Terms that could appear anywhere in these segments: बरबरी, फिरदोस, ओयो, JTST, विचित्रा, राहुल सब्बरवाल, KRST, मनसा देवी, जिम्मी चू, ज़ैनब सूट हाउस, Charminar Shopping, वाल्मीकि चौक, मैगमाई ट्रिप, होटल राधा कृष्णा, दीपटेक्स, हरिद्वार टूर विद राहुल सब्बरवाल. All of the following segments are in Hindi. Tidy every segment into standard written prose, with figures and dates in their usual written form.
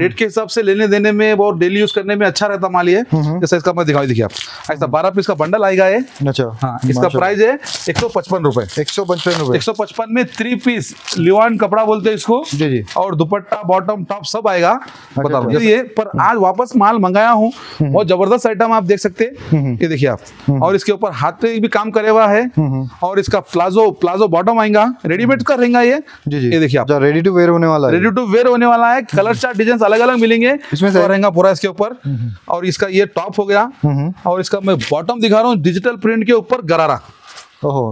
रेट के हिसाब से लेने देने में और डेली यूज करने में अच्छा रहता माल ये। जैसे इसका मैं दिखाई देखिए आप, ऐसा 12 पीस का बंडल आएगा ये। अच्छा हाँ, इसका प्राइस है 155 रुपए। 155 रुपए 155 में 3 पीस लिवान कपड़ा बोलते हैं इसको जी जी, और दुपट्टा बॉटम टॉप सब आएगा। बता दो ये, पर आज वापस माल मंगाया हूँ, बहुत जबरदस्त आइटम आप देख सकते हैं ये देखिए आप। और इसके ऊपर हाथ पे भी काम करे हुआ है, और इसका प्लाजो बॉटम आएगा, रेडीमेड का रहेगा ये जी जी। ये देखिए आप, रेडी टू वेयर होने वाला है, रेडी टू वेयर होने वाला है। कलर चार्ट डिजाइन अलग अलग मिलेंगे इसमें से, रहेगा पूरा इसके ऊपर। और इसका ये टॉप हो गया, और इसका मैं बॉटम दिखा रहा हूँ डिजिटल प्रिंट के ऊपर गरारा।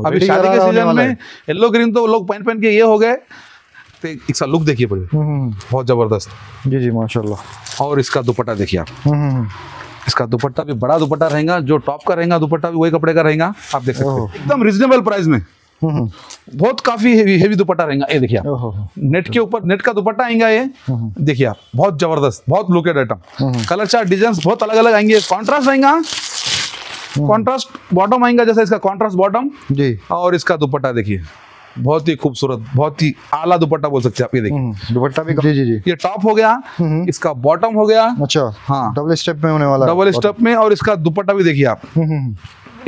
अभी शादी के सीजन में येलो ग्रीन तो लोग पहन पहन के ये हो गए, इसका लुक देखिए बहुत जबरदस्त जी जी माशाल्लाह। और इसका दुपट्टा देखिए आप, इसका दुपट्टा भी बड़ा दुपट्टा रहेगा, जो टॉप का रहेगा दुपट्टा भी वही कपड़े का रहेगा, आप देख सकते हैं एकदम रिजनेबल प्राइस में। बहुत काफी हेवी दुपट्टा रहेगा ये देखिए आप, नेट के ऊपर नेट का दुपट्टा आएगा ये देखिए आप, बहुत जबरदस्त बहुत looked item. Colour chart design बहुत अलग अलग आएंगे, कॉन्ट्रास्ट आएगा, कॉन्ट्रास्ट बॉटम आएगा जैसा इसका कॉन्ट्रास्ट बॉटम जी। और इसका दुपट्टा देखिए बहुत ही खूबसूरत, बहुत ही आला दुपट्टा बोल सकते हैं आप ये देखिए, दुपट्टा भी जी जी जी। ये टॉप हो गया, इसका बॉटम हो गया। अच्छा हाँ, डबल स्टेप में होने वाला, डबल स्टेप में। और इसका दुपट्टा भी देखिए आप,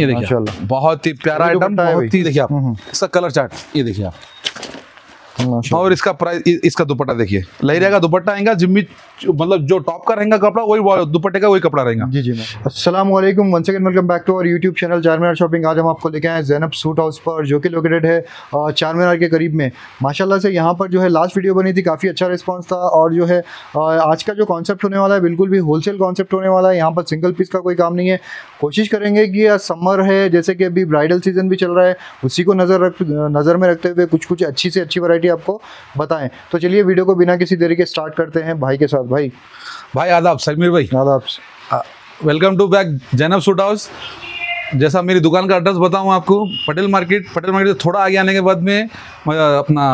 ये देखिए बहुत ही प्यारा आइटम, बहुत ही देखिए आप। इसका कलर चार्ट ये देखिए आप, और इसका प्राइस, इसका दुपट्टा देखिए लहरिया का दुपट्टा आएगा, जिम्मी मतलब जो टॉप का रहेगा कपड़ा वही दुपट्टे का वही कपड़ा रहेगा जी जी। अस्सलाम वालेकुम, once again welcome back to our YouTube channel Charminar shopping. आज हम आपको लेके आए ज़ैनब सूट हाउस पर, जो कि लोकेटेड है चारमीनार के करीब में। माशाल्लाह से यहाँ पर जो है लास्ट वीडियो बनी थी, काफ़ी अच्छा रिस्पॉन्स था। और जो है आज का जो कॉन्सेप्ट होने वाला है बिल्कुल भी होलसेल कॉन्सेप्ट होने वाला है। यहाँ पर सिंगल पीस का कोई काम नहीं है। कोशिश करेंगे कि समर है, जैसे कि अभी ब्राइडल सीजन भी चल रहा है, उसी को नज़र में रखते हुए कुछ कुछ अच्छी से अच्छी वैरायटी आपको बताएं। तो चलिए वीडियो को बिना किसी देरी के स्टार्ट करते हैं भाई के साथ। भाई भाई आदाब समीर भाई, आदाब, welcome to back ज़ैनब सूट हाउस। जैसा मेरी दुकान का एड्रेस बताऊँ आपको, पटेल मार्केट से थोड़ा आगे आने के बाद में अपना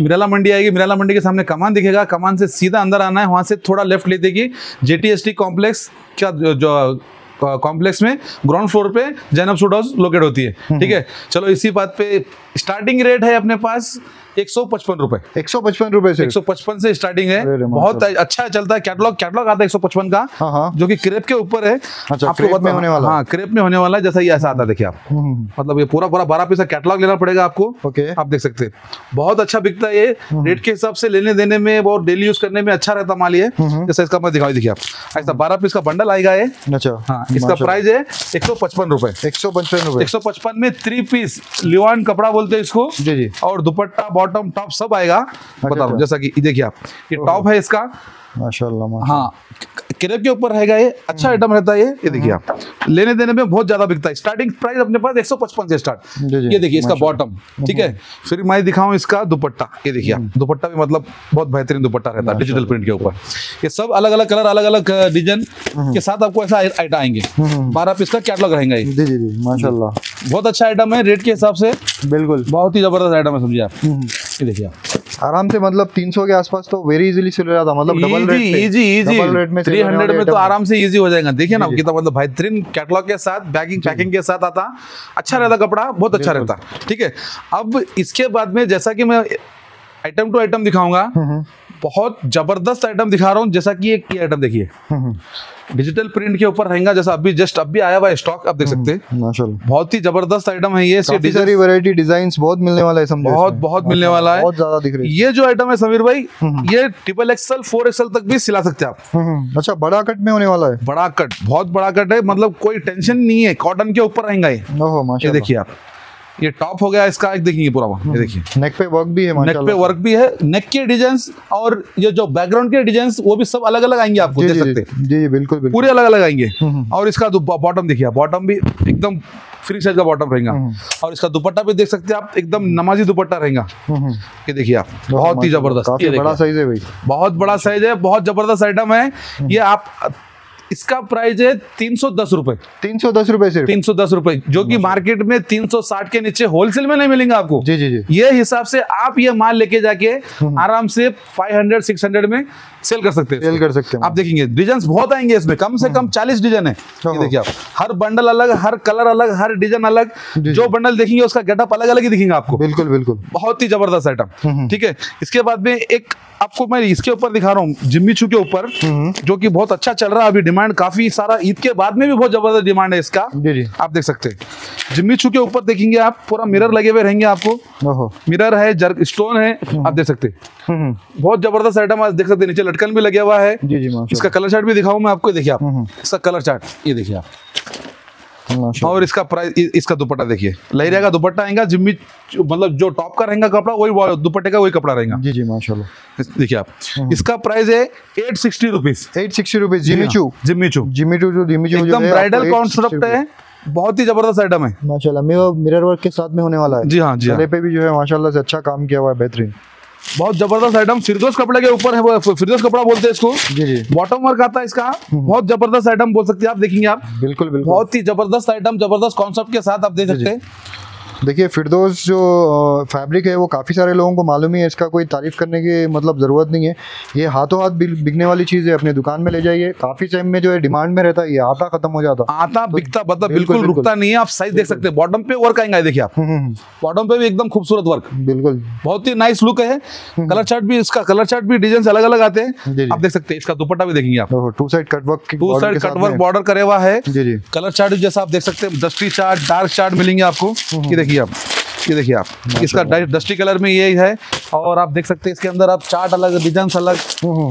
मिराला मंडी आएगी, मिराला मंडी के सामने कमान दिखेगा, कमान से सीधा अंदर आना है, वहाँ से थोड़ा लेफ्ट लेते कि JTST कॉम्प्लेक्स का जो कॉम्प्लेक्स में ग्राउंड फ्लोर पे ज़ैनब सूट हाउस लोकेट होती है, ठीक है। चलो इसी बात पे, स्टार्टिंग रेट है अपने पास 155 रुपए। 155 रुपए से 155 से स्टार्टिंग है, बहुत अच्छा चलता है। कैटलॉग आता है 155 का, जो कि क्रेप के ऊपर है। अच्छा, आपको क्रेप में होने वाला, हाँ क्रेप में होने वाला है। जैसा ये ऐसा आता है देखिए आप, मतलब ये पूरा पूरा 12 पीस का कैटलॉग लेना पड़ेगा आपको। ओके, आप देख सकते हैं बहुत अच्छा बिकता है ये, रेट के हिसाब से लेने देने में और डेली यूज करने में अच्छा रहता माल ये। जैसा इसका मैं दिखाई देखिए आप, ऐसा 12 पीस का बंडल आएगा ये। अच्छा हाँ, इसका प्राइस है 155 रुपए। 155 रुपए 155 में 3 पीस लिवान कपड़ा बोलते हैं इसको जी जी, और दुपट्टा बॉटम टॉप सब आएगा। बता दो जैसा कि देखिए आप, ये टॉप है इसका माशाल्लाह, हाँ क्रेप के ऊपर रहेगा ये, अच्छा आइटम रहता है ये देखिए आप। लेने देने में बहुत ज्यादा बिकता है, स्टार्टिंग प्राइस अपने पास 155 से स्टार्ट। ये देखिए इसका बॉटम, ठीक है। फिर मैं दिखाऊं इसका दुपट्टा, ये देखिए आप, दुपट्टा भी मतलब बहुत बेहतरीन दुपट्टा रहता है डिजिटल प्रिंट के ऊपर। ये सब अलग अलग कलर अलग अलग डिजाइन के साथ आपको ऐसा आइटम आएंगे, 12 पीस का कैटलॉग रहेगा ये जी जी माशाल्लाह। बहुत अच्छा आइटम है रेट के हिसाब से, बिल्कुल बहुत ही जबरदस्त आइटम है, समझिए आप। ये देखिए आप आराम से, मतलब 300 के आसपास तो वेरी इजीली चल रहा था, मतलब डबल रेट में, इजी 300 में तो आराम से इजी हो जाएगा। देखिए ना कितना मतलब बेहतरीन कैटलॉग के साथ, पैकिंग के साथ आता, अच्छा रहता कपड़ा, बहुत अच्छा रहता, ठीक है। अब इसके बाद में जैसा कि मैं आइटम टू आइटम दिखाऊंगा, बहुत जबरदस्त आइटम दिखा रहा हूँ। जैसा कि एक की आइटम देखिए डिजिटल प्रिंट के ऊपर रहेगा, जैसा अभी आया हुआ स्टॉक आप देख सकते हैं, माशाल्लाह बहुत ही जबरदस्त आइटम है ये। काफी सारी वैरायटी डिजाइन्स बहुत मिलने वाला है, समझो बहुत मिलने वाला है, बहुत ज्यादा दिख रही है। ये जो आइटम है समीर भाई, ये ट्रिपल एक्सएल 4XL तक भी सिला सकते हैं आप। अच्छा, बड़ा कट में होने वाला है, बड़ा कट बहुत बड़ा कट है, मतलब कोई टेंशन नहीं है, कॉटन के ऊपर रहेगा ये देखिए आप। ये टॉप हो गया इसका, एक देखेंगे पूरा ये देखिए, नेक पे वर्क भी है, नेक के डिजाइंस और ये जो बैकग्राउंड के डिजाइंस वो भी सब अलग अलग आएंगे आपको, देख सकते हैं जी जी बिल्कुल पूरे अलग अलग आएंगे। और इसका बॉटम देखिए, बॉटम भी एकदम फ्री साइज का बॉटम रहेगा, और इसका दुपट्टा भी देख सकते हैं आप, एकदम नमाजी दुपट्टा रहेगा ये देखिए आप, बहुत ही जबरदस्त, बड़ा साइज है भाई, बहुत बड़ा साइज है, बहुत जबरदस्त आइटम है ये। आप इसका प्राइस है 310 रुपए। 310 रुपए सिर्फ। 310 रुपए जो कि मार्केट में 360 के नीचे होलसेल में नहीं मिलेंगे आपको। जी जी जी। ये हिसाब से आप ये माल लेके जाके आराम से 500-600 में सेल कर सकते हैं। सेल कर सकते हैं। आप देखेंगे डिजाइन बहुत आएंगे इसमें, कम से कम 40 डिजाइन है। देखिए आप, हर बंडल अलग, हर कलर अलग, हर डिजाइन अलग। जो बंडल देखेंगे उसका गेटअप अलग अलग ही दिखेगा आपको। बिल्कुल बिल्कुल, बहुत ही जबरदस्त आइटम। ठीक है, इसके बाद में एक आपको मैं इसके ऊपर दिखा रहा हूँ, जिम्मी चू के ऊपर, जो कि बहुत अच्छा चल रहा है अभी। डिमांड काफी सारा, ईद के बाद में भी बहुत जबरदस्त डिमांड है इसका। जी जी। आप देख सकते हैं जिम्मी चू के ऊपर देखेंगे आप, पूरा मिरर लगे हुए रहेंगे आपको। मिरर है, जर्क स्टोन है, आप देख सकते हैं। बहुत जबरदस्त आइटम आज देख सकते हैं। नीचे लटकन भी लगा हुआ है। जी जी। इसका कलर चार्ट भी दिखाऊं मैं आपको, देखिए आप इसका कलर चार्ट, ये देखिए आप। और इसका प्राइस, इसका दुपट्टा देखिए, लहरिया का दुपट्टा आएगा। जिम्मी मतलब जो टॉप का रहेगा कपड़ा, वही दुपट्टे का वही कपड़ा रहेगा। जी जी, माशाल्लाह। देखिए आप, इसका प्राइस है 860 रुपीज। 860 रुपीज जिम्मी चू एकदम ब्राइडल कॉन्सेप्ट है, बहुत ही जबरदस्त आइटम है माशाल्लाह। मिरर वर्क के साथ में होने वाला है। जी हाँ जी। गले पे भी जो है माशाल्लाह से अच्छा काम किया हुआ है, बेहतरीन, बहुत जबरदस्त आइटम। फिरदोस कपड़े के ऊपर है, वो फिरदोस कपड़ा बोलते हैं इसको। जी जी। बॉटम वर्क आता है इसका, बहुत जबरदस्त आइटम बोल सकते हैं आप। देखेंगे आप, बिल्कुल बिल्कुल, बहुत ही जबरदस्त आइटम, जबरदस्त कॉन्सेप्ट के साथ आप देख सकते हैं। देखिए फिरदोस जो फैब्रिक है वो काफ़ी सारे लोगों को मालूम ही है, इसका कोई तारीफ करने की मतलब ज़रूरत नहीं है। ये हाथों हाथ बिकने वाली चीज़ है, अपने दुकान में ले जाइए, काफ़ी टाइम में जो है डिमांड में रहता है। ये आता खत्म हो जाता, आता तो बिकता बता, बिल्कुल रुकता नहीं है। आप साइज देख सकते हैं, बॉटम पे वर्क आएगा, देखिए आप, बॉटम पे भी एकदम खूबसूरत वर्क, बिल्कुल बहुत ही नाइस लुक है। कलर चार्ट भी, इसका कलर चार्ट भी डिजाइन अलग अलग आते हैं, आप देख सकते हैं। इसका दुपट्टा भी देखेंगे आप, टू साइड कटवर्क बॉर्डर करे हुआ है। कलर चार्ट जैसा आप देख सकते हैं, डस्टी चार्ट, डार्क चार्ट मिलेंगे आपको। ये देखिए आप इसका डस्टी कलर में ये है। और आप देख सकते हैं इसके अंदर आप चार्ट अलग, डिजाइन अलग,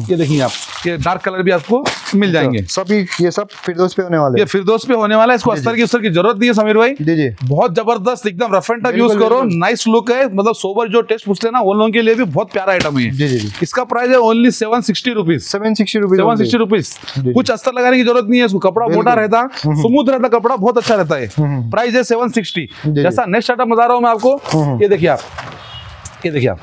ये देखिए आप, ये डार्क कलर भी आपको मिल जाएंगे। ये सब फिरदोस पे होने वाले, ये फिरदोस पे होने वाला है। इसको अस्तर की जरूरत नहीं है समीर भाई। जी, बहुत जबरदस्त, एकदम रफ एंड टफ यूज करो, नाइस लुक है। मतलब सोबर जो टेस्ट पूछते हैं ना, उन लोगों के लिए भी बहुत प्यारा आइटम है। जी जी। इसका प्राइस है ओनली 760 रुपीज। 760 रुपीज। कुछ अस्तर लगाने की जरूरत नहीं है इसको, कपड़ा मोटा रहता, स्मूथ रहता कपड़ा, बहुत अच्छा रहता है। प्राइस है 760। जैसा नेक्स्ट आइटम बता रहा हूँ मैं आपको, ये देखिए आप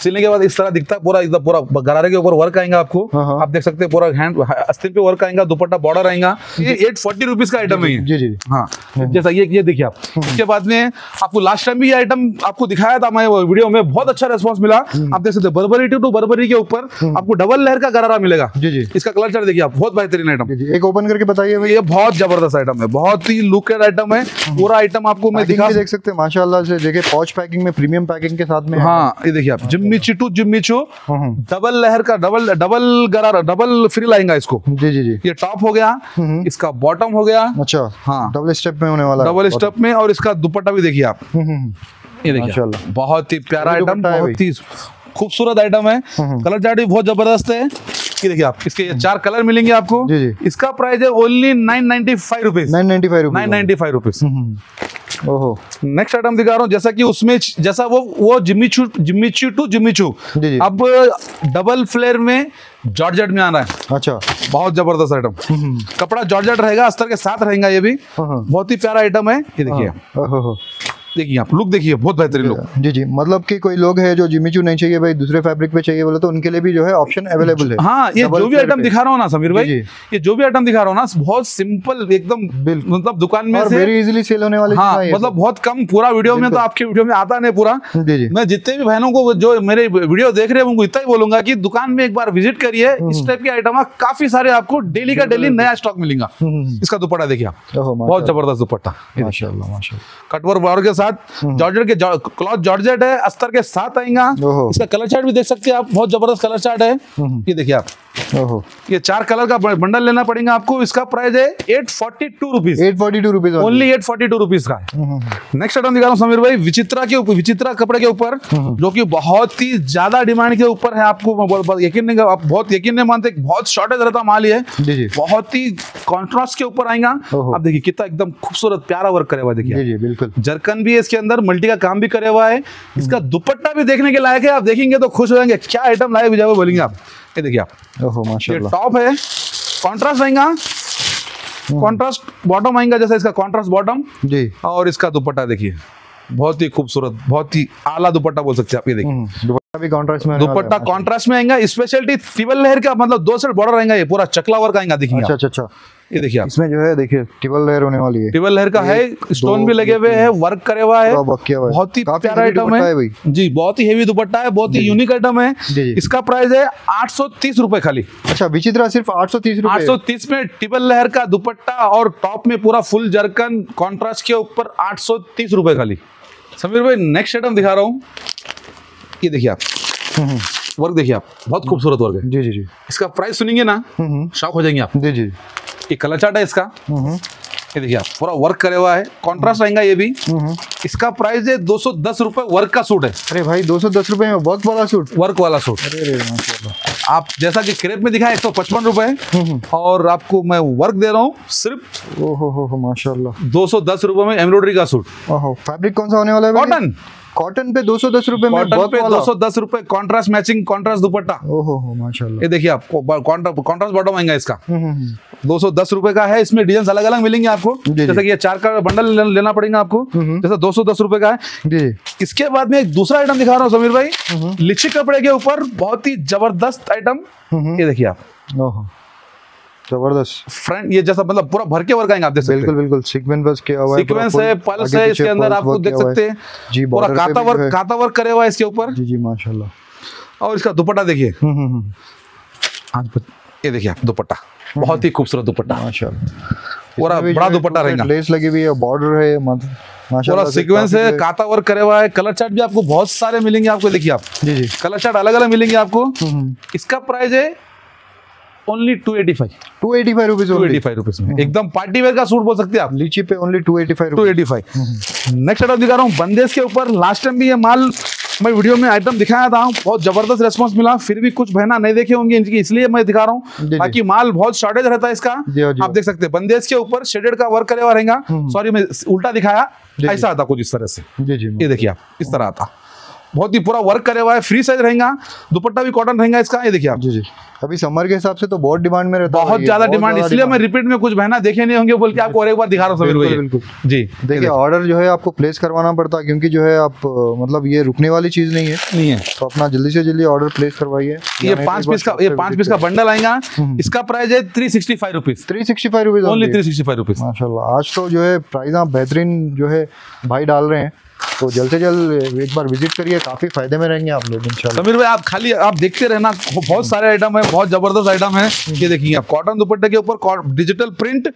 सिलने के बाद इस तरह दिखता है पूरा, एकदम पूरा गरारे के ऊपर वर्क आएगा आपको। आप देख सकते हैं पूरा हैंड अस्तीन पे वर्क आएगा, दुपट्टा बॉर्डर आएगा। ये 840 रुपीज का आइटम है। जी जी। हाँ, जैसा ये देखिए आप। इसके बाद में आपको लास्ट टाइम भी ये आइटम आपको दिखाया था मैं वीडियो में, बहुत अच्छा रेस्पॉन्स मिला। आप देख सकते हैं बरबरी टू बरबरी के ऊपर आपको डबल लेयर का गरारा मिलेगा। जी जी। इसका कलर चार्ट देखिए आप, बहुत बेहतरीन आइटम। एक ओपन करके बताइए भैया, बहुत जबरदस्त आइटम है, बहुत ही लुकेड आइटम है। पूरा आइटम आपको मैं दिखा देख सकते हैं माशाल्लाह से। देखिए पॉच पैकिंग में, प्रीमियम पैकिंग के साथ में। हाँ, ये देखिए आप, जिम्मी चू डबल लहर का, डबल गरारा, डबल फ्री लाएगा इसको। जी जी जी। ये टॉप हो गया, इसका बॉटम हो गया। अच्छा, हाँ, डबल स्टेप में होने वाला, डबल स्टेप में। और इसका दुपट्टा भी देखिए आप, ये देखिए, बहुत ही प्यारा आइटम, बहुत ही खूबसूरत आइटम है। कलर चार्ट भी बहुत जबरदस्त है, ये देखिए आप। इसके ये 4 कलर मिलेंगे आपको। जी जी। इसका प्राइस है ओनली 995 रुपीज। 995 रुपीज। ओहो, नेक्स्ट आइटम दिखा रहा हूँ, जैसा कि उसमें जैसा वो जिम्मी चू अब डबल फ्लेयर में जॉर्जेट में आ रहा है। अच्छा, बहुत जबरदस्त आइटम, कपड़ा जॉर्जेट रहेगा, अस्तर के साथ रहेगा, ये भी बहुत ही प्यारा आइटम है। ये देखिए आप, लुक देखिए, बहुत बेहतरीन लुक। जी जी। मतलब कि कोई लोग है जो जिम्मी चू नहीं चाहिए भाई, दूसरे फैब्रिक पे चाहिए बोले तो उनके लिए भी जो है ऑप्शन अवेलेबल है। हाँ, ये जो भी आइटम दिखा रहा हूँ ना समीर भाई, ये जो भी आइटम दिखा रहा हूँ ना, बहुत सिंपल एकदम, मतलब दुकान में वेरी इजीली सेल होने वाले। हाँ, मतलब बहुत कम, पूरा वीडियो में तो आपके वीडियो में आता नहीं पूरा। मैं जितने भी बहनों को जो मेरे वीडियो देख रहे हैं उनको इतना ही बोलूंगा की दुकान में एक बार विजिट करिए। इस टाइप के आइटम काफी सारे आपको डेली का डेली नया स्टॉक मिलेगा। इसका दुपट्टा देखिए आप, बहुत जबरदस्त दुपट्टा, कटवर बार के जॉर्जेट के, क्लॉथ जॉर्जेट है, अस्तर के साथ आएगा। इसका कलर चार्ट भी देख सकते हैं आप, बहुत जबरदस्त कलर चार्ट है। ये देखिए आप, ये 4 कलर का बंडल लेना पड़ेगा आपको। इसका प्राइस है 842 रुपीज। ओनली 842 रुपीज का। नेक्स्ट आइटम दिखा रहा हूँ समीर भाई, विचित्रा के ऊपर, विचित्रा कपड़े के ऊपर, जो कि बहुत ही ज्यादा डिमांड के ऊपर है। आपको यकीन नहीं, आप बहुत यकीन नहीं मानते, बहुत शॉर्टेज रहता माल। ये बहुत ही कॉन्ट्रास्ट के ऊपर आएगा। आप देखिए कितना एकदम खूबसूरत प्यारा वर्क करे हुआ, देखिए बिल्कुल जरकन भी है इसके अंदर, मल्टी का काम भी करे हुआ है। इसका दुपट्टा भी देखने के लायक है, आप देखेंगे तो खुश हो जाएंगे, क्या आइटम लाए विजय बोलेंगे आप। ये देखिए आप, ओहो माशाल्लाह, टॉप है, कॉन्ट्रास्ट आएगा, कॉन्ट्रास्ट बॉटम आएगा, जैसा इसका कॉन्ट्रास्ट बॉटम। जी। और इसका दुपट्टा देखिए, बहुत ही खूबसूरत, बहुत ही आला दुपट्टा बोल सकते हैं आप। ये देखिए दुपट्टा भी कॉन्ट्रास्ट में, दुपट्टा कॉन्ट्रास्ट में आएगा। स्पेशलिटी ट्रिपल लेयर का मतलब दो साइड बॉर्डर आएगा, ये पूरा चकला वर्क आएगा। देखिए अच्छा अच्छा, ये देखिए आप इसमें जो है देखिए ट्रिपल लेयर होने वाली है, ट्रिपल लेयर का है, स्टोन भी लगे हुए है, वर्क करे हुआ है, बहुत ही प्यारा आइटम है जी, बहुत ही हेवी दुपट्टा है, बहुत ही यूनिक आइटम है। इसका प्राइस है 830 रुपए खाली। अच्छा विचित्रा सिर्फ 830 रुपए, 830 में ट्रिपल लेयर का दुपट्टा और टॉप में पूरा फुल जर्कन कॉन्ट्रास्ट के ऊपर 830 रुपए खाली। समीर भाई नेक्स्ट आइटम दिखा रहा हूँ, ये देखिए आप वर्क, देखिए आप बहुत खूबसूरत वर्क है जी जी जी। इसका प्राइस सुनेंगे ना शौक हो जाएंगे आप जी जी। ये कलर चार्ट है इसका, ये देखिए आप पूरा वर्क करे हुआ है, कॉन्ट्रास्ट आएगा ये भी। इसका प्राइस है 210 रुपए, वर्क का सूट है। अरे भाई 210 रुपए में वर्क वाला सूट, वर्क वाला सूट आप जैसा कि क्रेप में दिखा है 155 रुपए, और आपको मैं वर्क दे रहा हूँ सिर्फ ओहो माशाल्लाह 210 रुपए में एम्ब्रॉयडरी का सूट। फैब्रिक कौन सा होने वाला है? कॉटन, कॉटन पे 210 रुपए में, कॉटन पे 210 रुपए, कॉन्ट्रास्ट मैचिंग, कॉन्ट्रास्ट दुपट्टा। ओहो माशाल्लाह, ये देखिए आपको कॉन्ट्रास्ट बॉटम आएगा इसका, 210 रुपए का है। इसमें डिजाइन अलग अलग मिलेंगे आपको, जैसे कि ये 4 का बंडल लेना पड़ेगा आपको, जैसा 210 रुपए का है। इसके बाद में एक दूसरा आइटम दिखा रहा हूँ समीर भाई, लिच्छी कपड़े के ऊपर बहुत ही जबरदस्त आइटम। ये देखिए आप जबरदस्त फ्रंट, ये जैसा मतलब पूरा भर के वर्क आएंगे आप देख सकते हैं। बिल्कुल बिल्कुल सीक्वेंस किया हुआ है, सीक्वेंस है, पल्स है, इसके अंदर आपको देख सकते हैं जी, पूरा काता वर्क करे हुआ है इसके ऊपर जी जी माशाल्लाह। और इसका दुपट्टा देखिए, ये देखिए आप दुपट्टा बहुत ही खूबसूरत दुपट्टा माशाल्लाह, पूरा बड़ा दुपट्टा रहेगा, लेस लगी हुई है, बॉर्डर है, पूरा सीक्वेंस है, काता वर्क करे हुआ है। कलर चार्ट भी आपको बहुत सारे मिलेंगे आपको, देखिए आप जी जी कलर चार्ट अलग अलग मिलेंगे आपको। इसका प्राइस है ओनली 285 रुपीज में, एकदम पार्टी वेयर का सूट बोल सकते हैं आप। लीची पे ओनली 285। नेक्स्ट आइटम दिखा रहा हूँ बंदेज के ऊपर। लास्ट टाइम भी ये माल मैं वीडियो में आइटम दिखाया था, बहुत जबरदस्त रेस्पॉन्स मिला, फिर भी कुछ बहना नहीं देखे होंगे इनकी, इसलिए मैं दिखा रहा हूँ। बाकी माल बहुत शॉर्टेज रहता है इसका, आप देख सकते हैं। बंदेज के ऊपर शेडेड का वर्क करे हुआ रहेगा, सॉरी मैं उल्टा दिखाया, ऐसा आता कुछ इस तरह से, ये देखिए आप इस तरह आता, बहुत ही पूरा वर्क करे हुआ है, फ्री साइज रहेगा, दुपट्टा भी कॉटन रहेगा इसका। ये देखिए आप जी जी, अभी समर के हिसाब से तो बहुत डिमांड में रहता है, बहुत ज्यादा डिमांड, इसलिए मैं रिपीट में कुछ बहना देखे नहीं होंगे बोल के आपको और एक बार दिखा रहा हूँ बिल्कुल जी। देखिए ऑर्डर जो है आपको प्लेस करवाना पड़ता है, क्योंकि जो है आप मतलब ये रुकने वाली चीज नहीं है, तो अपना जल्दी से जल्दी ऑर्डर प्लेस करवाइए। ये 5 पीस का बंडल आएगा, इसका प्राइस है 365 रुपीज, 365 रुपीज ओनली, 365 रुपीज माशाल्लाह। आज तो जो है प्राइस आप बेहतरीन जो है भाई डाल रहे हैं, तो जल्द से जल्द एक बार विजिट करिए, काफी फायदे में रहेंगे आप लोग इंशाल्लाह। समीर भाई आप खाली आप देखते रहना, बहुत सारे आइटम है, बहुत जबरदस्त आइटम है। ये देखिए आप कॉटन दुपट्टे के ऊपर डिजिटल प्रिंट,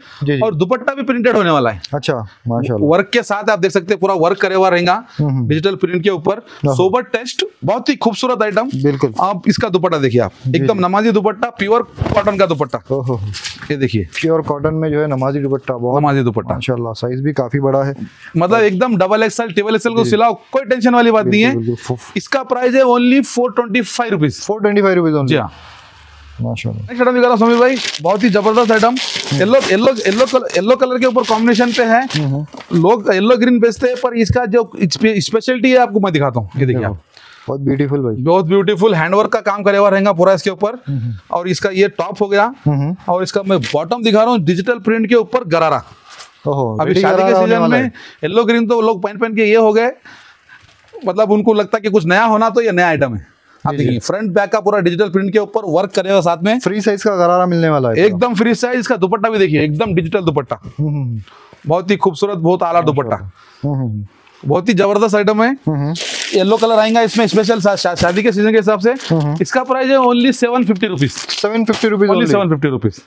और दुपट्टा भी प्रिंटेड होने वाला है, अच्छा माशाल्लाह, वर्क के साथ आप देख सकते हैं, पूरा वर्क करे हुआ रहेगा डिजिटल प्रिंट के ऊपर, सोबर टेस्ट, बहुत ही खूबसूरत आइटम बिल्कुल। आप इसका दुपट्टा देखिए आप, एकदम नमाजी दुपट्टा, प्योर कॉटन का दुपट्टा, ये देखिए प्योर कॉटन में जो है नमाजी दुपट्टा, बहुत नमाजी दुपट्टा माशाल्लाह, साइज भी काफी बड़ा है, मतलब एकदम डबल एक्सएल को सिलाओ, कोई टेंशन वाली बात नहीं है। इसका प्राइस है ओनली 425 रुपीज, 425 रुपीज ओनली माशाल्लाह। नेक्स्ट आइटम दिखा रहा हूं समीर भाई, बहुत ही जबरदस्त आइटम, येलो कलर के ऊपर कॉम्बिनेशन पे है, लोग येलो ग्रीन बेचते हैं, पर इसका जो स्पेशलिटी है आपको मैं दिखाता हूँ। ये देखिए आप बहुत ब्यूटीफुल भाई, बहुत ब्यूटीफुल हैंडवर्क का काम करे हुआ रहेगा पूरा इसके ऊपर। और इसका ये टॉप हो गया, और इसका मैं बॉटम दिखा रहा हूँ डिजिटल प्रिंट के ऊपर गरारा। अभी शादी के सीजन में येलो ग्रीन तो लोग पहन के ये हो गए, मतलब उनको लगता है कि कुछ नया होना, तो ये नया आइटम है। आप देखिए फ्रंट बैक का पूरा डिजिटल प्रिंट के ऊपर वर्क करे हुआ, साथ में फ्री साइज का गरारा मिलने वाला है, एकदम फ्री साइज। इसका दुपट्टा भी देखिए एकदम डिजिटल दुपट्टा, बहुत ही खूबसूरत, बहुत आला दुपट्टा, बहुत ही जबरदस्त आइटम है। येलो कलर आएगा इसमें स्पेशल शादी के सीजन के हिसाब से। इसका प्राइस है only 750 rupees, 750 rupees only, 750 rupees.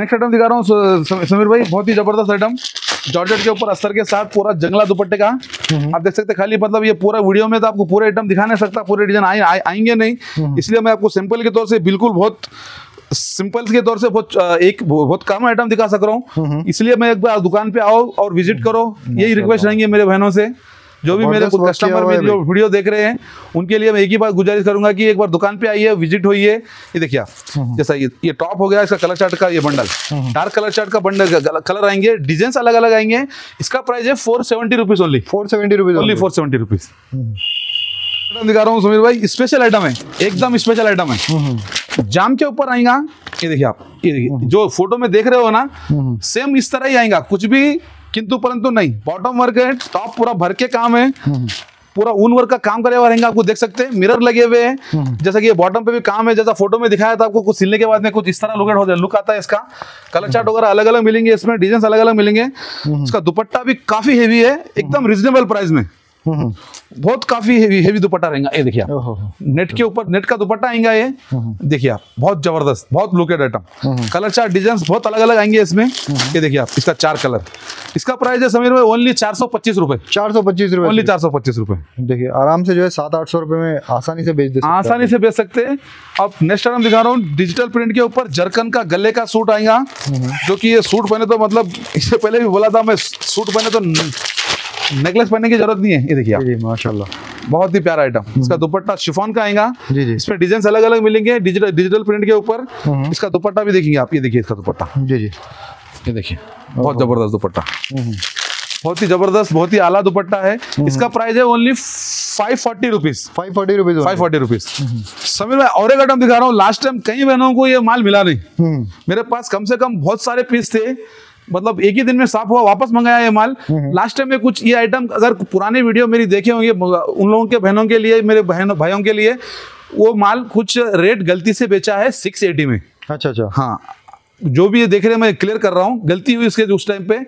Next item दिखा रहा हूँ समीर भाई, बहुत ही जबरदस्त आइटम, जॉर्जेट के ऊपर अस्तर के साथ पूरा जंगला दुपट्टे का आप देख सकते हैं। खाली मतलब ये पूरा वीडियो में तो आपको पूरे आइटम दिखा नहीं सकता, पूरे डिजाइन आएंगे नहीं, इसलिए मैं आपको सिंपल के तौर से, बिल्कुल बहुत सिंपल के तौर से बहुत कम आइटम दिखा सक रहा हूँ, इसलिए मैं एक बार दुकान पे आओ और विजिट करो, यही रिक्वेस्ट रहेंगे मेरे बहनों से। जो भी मेरे कुछ कस्टमर में जो वीडियो देख रहे हैं उनके लिए मैं एक ही बार गुजारिश करूंगा कि एक बार दुकान पे आइए, विजिट होइए। ये देखिए आप जैसा ये टॉप हो गया, इसका कलर चार्ट का ये बंडल, डार्क कलर चार्ट का बंडल कलर आएंगे, डिजाइन अलग अलग आएंगे। इसका प्राइस है 470 rupees only, 470 rupees only, 470 rupees दिखा रहा हूँ समीर भाई। स्पेशल आइटम है, एकदम स्पेशल आइटम है, जाम के ऊपर आएगा। ये देखिए आप, ये देखिए जो फोटो में देख रहे हो ना, सेम इस तरह ही आएगा, कुछ भी किंतु परंतु नहीं, बॉटम वर्क है, टॉप पूरा भर के काम है, पूरा ऊन वर्क का काम करे हुआ रहेंगे। आपको देख सकते हैं मिरर लगे हुए हैं, जैसा कि ये बॉटम पे भी काम है, जैसा फोटो में दिखाया था आपको। कुछ सिलने के बाद में कुछ इस तरह लुक हो जाए, लुक आता है इसका। कलर चार्ट वगैरह अलग अलग मिलेंगे इसमें, डिजाइन अलग अलग मिलेंगे। इसका दुपट्टा भी काफी हेवी है, एकदम रिजनेबल प्राइस में, बहुत काफी हेवी दुपट्टा रहेगा। ये देखिए आप, नेट के ऊपर नेट का दुपट्टा आएगा। ये देखिए आप, बहुत जबरदस्त, बहुत looked item. Colour chart design बहुत अलग अलग आएंगे इसमें। ये देखिए आप, इसका चार कलर, इसका प्राइस है समीर में ओनली 425 रुपए। 425 रुपए ओनली, 425 रुपए। देखिए आराम से जो है 700-800 रुपए में आसानी से बेच सकते हैं। अब नेक्स्ट आइटम दिखा रहा हूँ, डिजिटल प्रिंट के ऊपर जरकन का गले का सूट आएगा, जो की ये सूट पहने तो, मतलब इससे पहले भी बोला था मैं, सूट पहने तो नेकलेस पहनने की जरूरत नहीं है। ये देखिए जी, माशाल्लाह, बहुत ही प्यारा आइटम। इसका दुपट्टा शिफॉन का आएगा, इसमें डिजाइन अलग अलग मिलेंगे डिजिटल प्रिंट के ऊपर। इसका दुपट्टा भी देखेंगे आप, ये देखिए इसका दुपट्टा, जी जी, ये देखिए बहुत जबरदस्त दुपट्टा, बहुत ही जबरदस्त, बहुत ही आला दुपट्टा है। इसका प्राइस है ओनली 540 रुपीज। 540 रुपीज समीर भाई। और एक आइटम दिखा रहा हूँ, लास्ट टाइम कई बहनों को ये माल मिला नहीं, मेरे पास कम से कम बहुत सारे पीस थे, मतलब एक ही दिन में साफ हुआ, वापस मंगाया ये माल। लास्ट टाइम में कुछ ये आइटम, अगर पुराने वीडियो मेरी देखे होंगे उन लोगों के बहनों के लिए, मेरे बहनों भाइयों के लिए, वो माल कुछ रेट गलती से बेचा है 680 में। अच्छा अच्छा, हाँ, जो भी ये देख रहे हैं मैं क्लियर कर रहा हूँ, गलती हुई इसके उस टाइम पे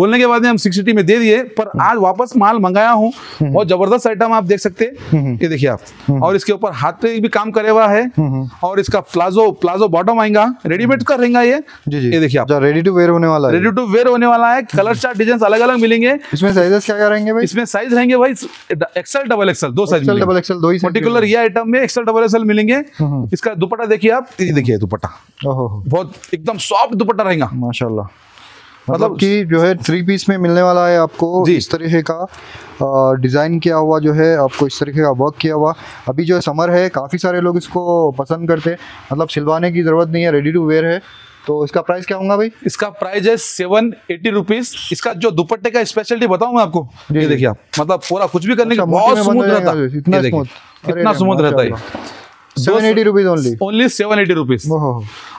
बोलने के बाद में हम 680 में दे दिए, पर आज वापस माल मंगाया हूँ। बहुत जबरदस्त आइटम आप देख सकते हैं, ये देखिए आप। और इसके ऊपर हाथ पे भी काम करे हुआ है, और इसका प्लाजो बॉटम आएगा, रेडीमेड का रहेगा ये। ये देखिए आप, रेडी टू वेयर होने वाला है, कलर चार्ट डिजाइन अलग अलग मिलेंगे। इसमें साइजेस क्या रहेंगे भाई? इसमें साइज रहेंगे भाई XL, XXL, दो साइज, XL, XXL दो ही पर्टिकुलर ये आइटम में XL, XXL मिलेंगे। इसका दुपट्टा देखिए आप, देखिए दुपट्टा बहुत एकदम सॉफ्ट दुपट्टा रहेगा माशाल्लाह, मतलब कि जो है 3 पीस में मिलने वाला है आपको। इस तरीके का डिज़ाइन किया हुआ जो है, आपको इस तरीके का वर्क किया हुआ। अभी जो समर है, काफ़ी सारे लोग इसको पसंद करते हैं, मतलब सिलवाने की ज़रूरत नहीं है, रेडी टू वेयर है। तो इसका प्राइस क्या होगा भाई? इसका प्राइस है 780 रुपीज। इसका जो दुपट्टे का स्पेशलिटी बताऊं मैं आपको, ये देखिए आप, मतलब पूरा कुछ भी करने का बहुत स्मूथ रहता है, इतना स्मूथ रहता है। 780 रुपीज ओनली, 780 रुपीज।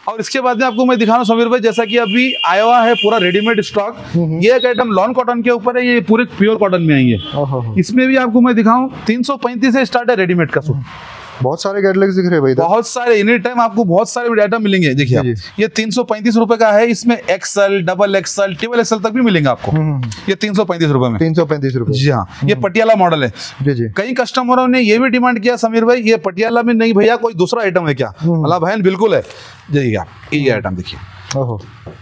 और इसके बाद में आपको मैं दिखा रहा हूँ समीर भाई, जैसा कि अभी आया हुआ है पूरा रेडीमेड स्टॉक। ये एक आइटम लॉन कॉटन के ऊपर है, ये पूरे प्योर कॉटन में आएंगे। इसमें भी आपको मैं दिखाऊं, 335 से स्टार्ट है रेडीमेड का सूट। बहुत सारे कैटलॉग्स दिख रहे हैं भाई, बहुत सारे, एनी टाइम आपको बहुत सारे आइटम मिलेंगे। देखिए आप, ये 335 रुपए का है, इसमें XL, XXL, XXL तक भी मिलेंगे आपको। ये 335 रुपए में, 335 रुपए, जी हाँ। ये पटियाला मॉडल है जी जी। कई कस्टमरों ने ये भी डिमांड किया समीर भाई, ये पटियाला में नहीं भैया, कोई दूसरा आइटम है क्या? मतलब बहन बिल्कुल है, देखिए आप, ये आइटम देखिए,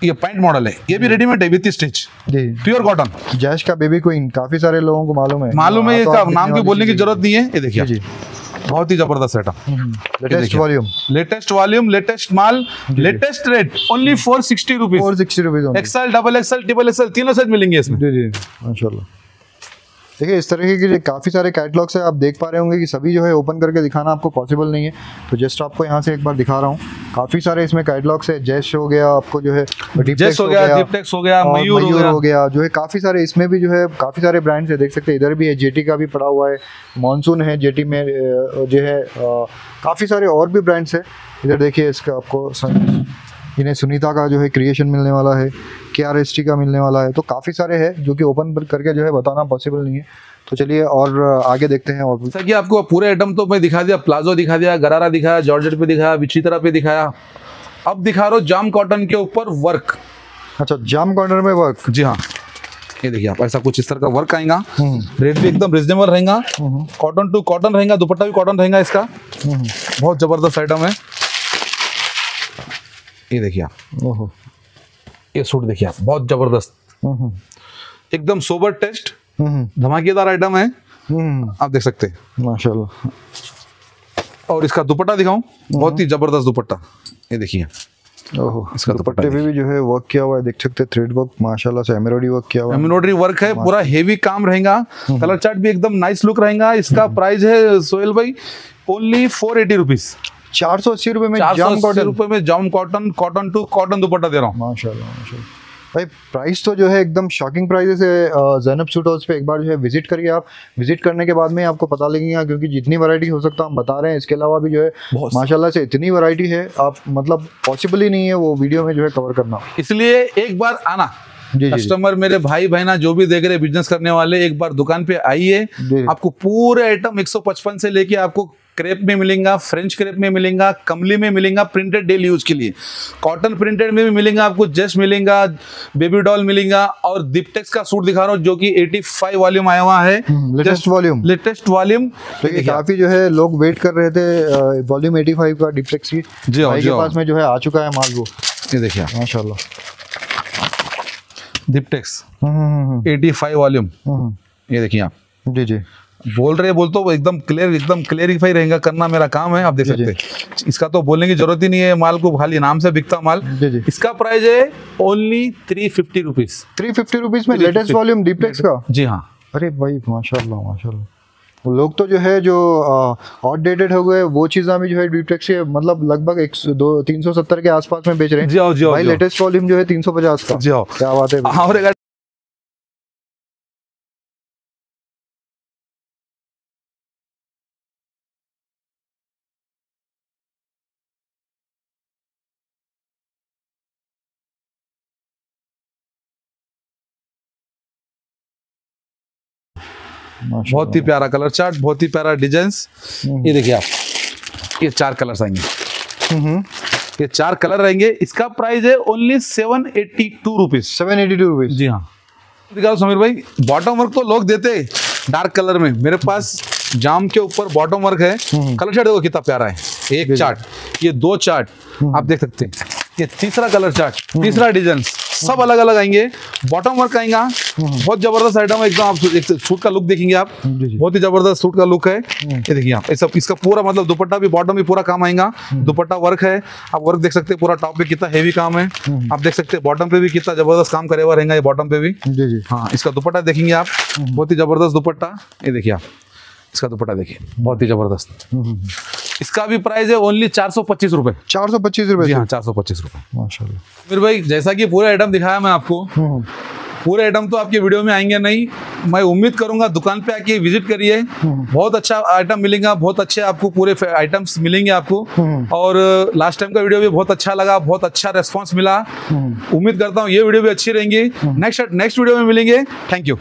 ये पैंट मॉडल है, ये भी रेडीमेड है, विद स्टिच, प्योर कॉटन। जैश का बेबी क्वीन, काफी सारे लोगों को मालूम है, इसका नाम भी बोलने की जरूरत नहीं है। ये देखिए, बहुत ही जबरदस्त आइटम, लेटेस्ट वॉल्यूम, लेटेस्ट माल, latest rate, only 460 rupees. 460 rupees, XL, XXL, XXL तीनों साइज मिलेंगे इसमें। जी जी, माशाल्लाह। देखिए इस तरह के काफ़ी सारे कैटलॉग्स हैं, आप देख पा रहे होंगे कि सभी जो है ओपन करके दिखाना आपको पॉसिबल नहीं है, तो जस्ट आपको यहाँ से एक बार दिखा रहा हूँ। काफ़ी सारे इसमें कैटलॉग्स है, जैश हो गया आपको, जो है डिप्लेक्स हो गया, मयूर हो गया, जो है काफ़ी सारे इसमें भी जो है काफ़ी सारे ब्रांड्स है, देख सकते हैं। इधर भी है, जेटी का भी पड़ा हुआ है, मानसून है, जेटी में जो है काफ़ी सारे और भी ब्रांड्स है। इधर देखिए इसका आपको इन्हें सुनीता का जो है क्रिएशन मिलने वाला है, KRST का मिलने वाला है, तो काफ़ी सारे हैं जो कि ओपन करके जो है बताना पॉसिबल नहीं है। तो चलिए और आगे देखते हैं। और जैसा कि आपको पूरे आइटम तो मैं दिखा दिया, प्लाजो दिखा दिया, गरारा दिखाया, जॉर्जेट पे दिखाया, विचित्रा पे दिखाया। अब दिखा रहा हूँ जाम कॉटन के ऊपर वर्क। अच्छा, जाम कॉटन में वर्क, जी हाँ। ये देखिए आप, ऐसा कुछ इस तरह का वर्क आएगा, रेट भी एकदम रिजनेबल रहेगा, कॉटन टू कॉटन रहेगा, दुपट्टा भी कॉटन रहेगा इसका। बहुत ज़बरदस्त आइटम है। ये देखिए आप, ओहो, ये सूट देखिए आप, बहुत जबरदस्त, एकदम सोबर टेस्ट, धमाकेदार आइटम है, आप देख सकते हैं माशाल्लाह। और इसका दुपट्टा दिखाऊं, बहुत ही जबरदस्त दुपट्टा, ये देखिए। ओहो, इसका दुपट्टे पे भी जो है वर्क किया हुआ है, देख सकते हैं, थ्रेड वर्क माशाल्लाह से, एम्ब्रॉयडरी वर्क किया हुआ है, एम्ब्रॉयडरी वर्क है, पूरा हेवी काम रहेगा। कलर चार्ट भी एकदम नाइस लुक रहेगा। इसका प्राइस है सोहेल भाई ओनली 480 रुपीज। 480 रुपए में जाम cotton, cotton to cotton dupatta दे रहा हूँ माशाल्लाह माशाल्लाह। भाई प्राइस तो जो है एकदम शॉकिंग प्राइस है। ज़ैनब सूट हाउस पे एक बार जो है विजिट करिए आप, विजिट करने के बाद में आपको पता लगेगा, क्योंकि जितनी वैरायटी हो सकता है हम बता रहे हैं, इसके अलावा भी जो है माशाल्लाह से इतनी वैरायटी है, आप मतलब पॉसिबल ही नहीं है वो वीडियो में जो है कवर करना, इसलिए एक बार आना। कस्टमर मेरे भाई बहना जो भी देख रहे हैं बिजनेस करने वाले, एक बार दुकान पे आइए। आपको पूरे आइटम 155 से लेके आपको क्रेप में मिलेगा, फ्रेंच क्रेप में मिलेगा, कमली में मिलेगा, प्रिंटेड डेली यूज के लिए कॉटन प्रिंटेड में भी मिलेगा आपको, जस्ट मिलेगा, बेबी डॉल मिलेगा। और दीपटेक्स का सूट दिखा रहा हूँ जो कि 85 वॉल्यूम आया हुआ है, लेटेस्ट वॉल्यूम। तो ये काफी जो है लोग वेट कर रहे थे वॉल्यूम 85 का दीपटेक्स की, के पास में जो है आ चुका है माल। वो ये देखिए माशाल्लाह दीपटेक्स 85 वॉल्यूम, ये देखिए आप। जी जी बोल रहे बोल तो एकदम क्लियरिफाई रहेगा, करना मेरा काम है। आप देख सकते हैं इसका तो बोलने की जरूरत ही नहीं है, माल को खाली नाम से बिकता माल। इसका प्राइस है ओनली 350 रुपीज। 350 रुपीज में लेटेस्ट वॉल्यूम डीपटेक्स का। जी हाँ, अरे भाई माशाल्लाह माशाल्लाह। लोग तो जो है जो आउटडेटेड हो गए वो चीज़ें भी जो है डीपटेक्स के मतलब लगभग 370 के आसपास में बेच रहे हैं। जी भाई लेटेस्ट वॉल्यूम जो है 350 का। जी क्या बात है। बहुत ही प्यारा कलर चार्ट, बहुत ही प्यारा डिजाइन्स। ये देखिए आप, ये 4 कलर्स आएंगे, ये 4 कलर रहेंगे। इसका प्राइस है ओनली 782 रुपीज। 782 रुपीज। जी हाँ दिखाओ समीर भाई। बॉटम वर्क तो लोग देते हैं डार्क कलर में, मेरे पास जाम के ऊपर बॉटम वर्क है। कलर चार्ट देखो कितना प्यारा है, एक चार्ट, ये 2 चार्ट आप देख सकते हैं, ये 3रा कलर चार्ट, 3रा डिजाइन, सब अलग अलग आएंगे, बॉटम वर्क आएगा। बहुत जबरदस्त आइटम है एकदम। आप सूट का लुक देखेंगे आप, बहुत ही जबरदस्त सूट का लुक है। ये देखिए आप, इसका पूरा मतलब दुपट्टा भी, बॉटम भी पूरा काम आएगा, दुपट्टा वर्क है। आप वर्क देख सकते हैं पूरा, टॉप पे कितना हेवी काम है आप देख सकते हैं, बॉटम पे भी कितना जबरदस्त काम करे हुआ रहेगा ये बॉटम पे भी। हाँ इसका दुपट्टा देखेंगे आप, बहुत ही जबरदस्त दुपट्टा। ये देखिए आप इसका दुपट्टा देखिए, बहुत ही जबरदस्त। इसका भी प्राइस है ओनली 425 रुपए। 425 रुपए। जी हाँ 425 रुपए। माशाल्लाह मेरे भाई, जैसा कि पूरा आइटम दिखाया मैं आपको, पूरे आइटम तो आपके वीडियो में आएंगे नहीं, मैं उम्मीद करूंगा दुकान पे आके विजिट करिए, बहुत अच्छा आइटम मिलेगा, बहुत अच्छे आपको पूरे आइटम्स मिलेंगे आपको। और लास्ट टाइम का वीडियो भी बहुत अच्छा लगा, बहुत अच्छा रेस्पॉन्स मिला, उम्मीद करता हूँ ये वीडियो भी अच्छी रहेंगी। नेक्स्ट वीडियो में मिलेंगे। Thank you.